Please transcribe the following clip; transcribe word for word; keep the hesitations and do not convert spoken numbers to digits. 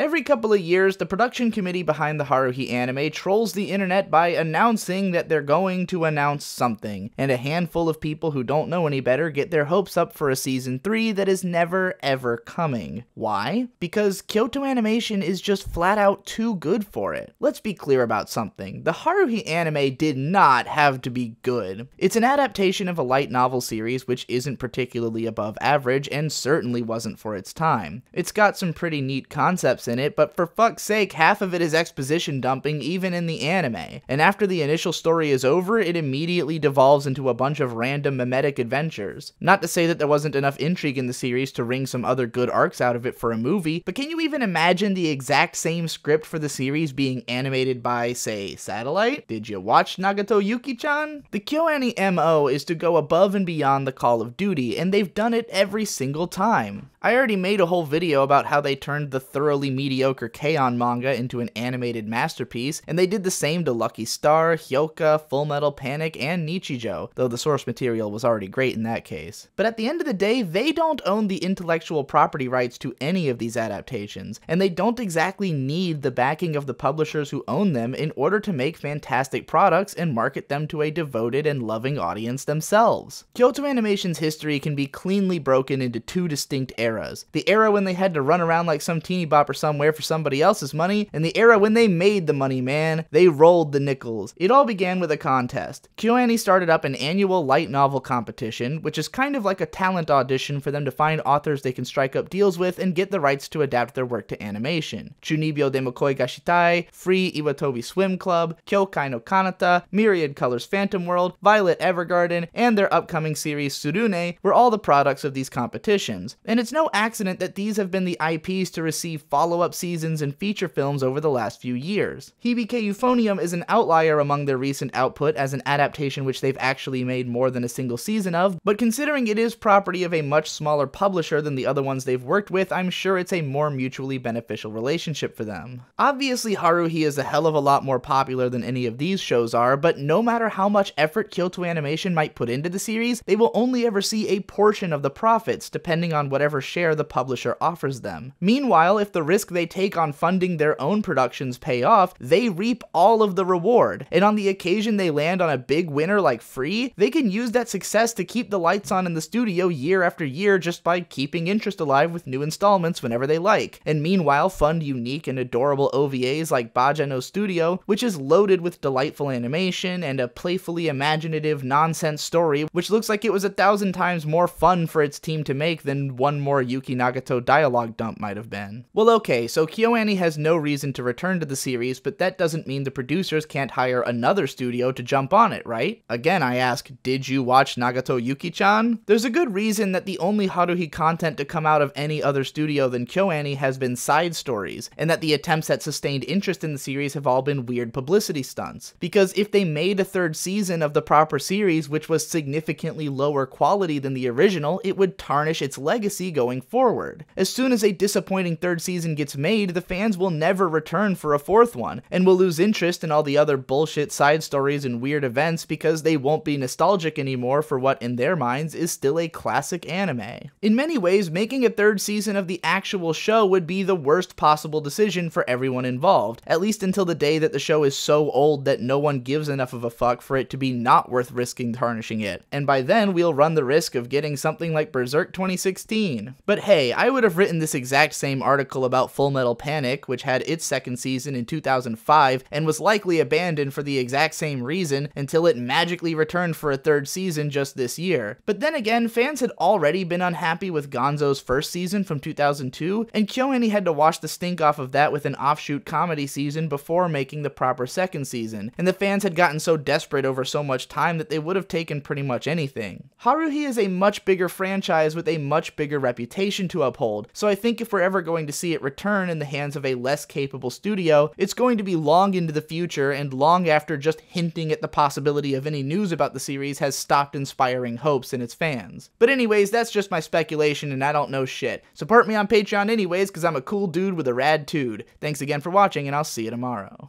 Every couple of years, the production committee behind the Haruhi anime trolls the internet by announcing that they're going to announce something, and a handful of people who don't know any better get their hopes up for a season three that is never ever coming. Why? Because Kyoto Animation is just flat out too good for it. Let's be clear about something. The Haruhi anime did not have to be good. It's an adaptation of a light novel series which isn't particularly above average and certainly wasn't for its time. It's got some pretty neat concepts in it, but for fuck's sake, half of it is exposition dumping even in the anime, and after the initial story is over, it immediately devolves into a bunch of random memetic adventures. Not to say that there wasn't enough intrigue in the series to wring some other good arcs out of it for a movie, but can you even imagine the exact same script for the series being animated by, say, Satellite? Did you watch Nagato Yuki-chan? The KyoAni M O is to go above and beyond the call of duty, and they've done it every single time. I already made a whole video about how they turned the thoroughly mediocre K-On! Manga into an animated masterpiece, and they did the same to Lucky Star, Hyoka, Full Metal Panic, and Nichijou, though the source material was already great in that case. But at the end of the day, they don't own the intellectual property rights to any of these adaptations, and they don't exactly need the backing of the publishers who own them in order to make fantastic products and market them to a devoted and loving audience themselves. Kyoto Animation's history can be cleanly broken into two distinct areas. Eras. The era when they had to run around like some teeny bopper somewhere for somebody else's money, and the era when they made the money, man. They rolled the nickels. It all began with a contest. KyoAni started up an annual light novel competition, which is kind of like a talent audition for them to find authors they can strike up deals with and get the rights to adapt their work to animation. Chunibyo de Mokoi Gashitai, Free Iwatobi Swim Club, KyoKai no Kanata, Myriad Colors Phantom World, Violet Evergarden, and their upcoming series Tsurune were all the products of these competitions, and it's no No accident that these have been the I Ps to receive follow-up seasons and feature films over the last few years. Hibike Euphonium is an outlier among their recent output as an adaptation which they've actually made more than a single season of, but considering it is property of a much smaller publisher than the other ones they've worked with, I'm sure it's a more mutually beneficial relationship for them. Obviously Haruhi is a hell of a lot more popular than any of these shows are, but no matter how much effort Kyoto Animation might put into the series, they will only ever see a portion of the profits, depending on whatever share the publisher offers them. Meanwhile, if the risk they take on funding their own productions pay off, they reap all of the reward, and on the occasion they land on a big winner like Free, they can use that success to keep the lights on in the studio year after year just by keeping interest alive with new installments whenever they like, and meanwhile fund unique and adorable O V As like Bajano Studio, which is loaded with delightful animation and a playfully imaginative nonsense story which looks like it was a thousand times more fun for its team to make than one more Yuki Nagato dialogue dump might have been. Well, okay, so KyoAni has no reason to return to the series, but that doesn't mean the producers can't hire another studio to jump on it, right? Again, I ask, did you watch Nagato Yuki-chan? There's a good reason that the only Haruhi content to come out of any other studio than KyoAni has been side stories, and that the attempts at sustained interest in the series have all been weird publicity stunts. Because if they made a third season of the proper series, which was significantly lower quality than the original, it would tarnish its legacy going forward. As soon as a disappointing third season gets made, the fans will never return for a fourth one, and will lose interest in all the other bullshit side stories and weird events because they won't be nostalgic anymore for what, in their minds, is still a classic anime. In many ways, making a third season of the actual show would be the worst possible decision for everyone involved, at least until the day that the show is so old that no one gives enough of a fuck for it to be not worth risking tarnishing it, and by then we'll run the risk of getting something like Berserk twenty sixteen. But hey, I would have written this exact same article about Full Metal Panic, which had its second season in two thousand five and was likely abandoned for the exact same reason until it magically returned for a third season just this year. But then again, fans had already been unhappy with Gonzo's first season from two thousand two, and KyoAni had to wash the stink off of that with an offshoot comedy season before making the proper second season, and the fans had gotten so desperate over so much time that they would have taken pretty much anything. Haruhi is a much bigger franchise with a much bigger reputation to uphold, so I think if we're ever going to see it return in the hands of a less capable studio, it's going to be long into the future and long after just hinting at the possibility of any news about the series has stopped inspiring hopes in its fans. But anyways, that's just my speculation and I don't know shit. Support me on Patreon anyways, cause I'm a cool dude with a rad dude. Thanks again for watching and I'll see you tomorrow.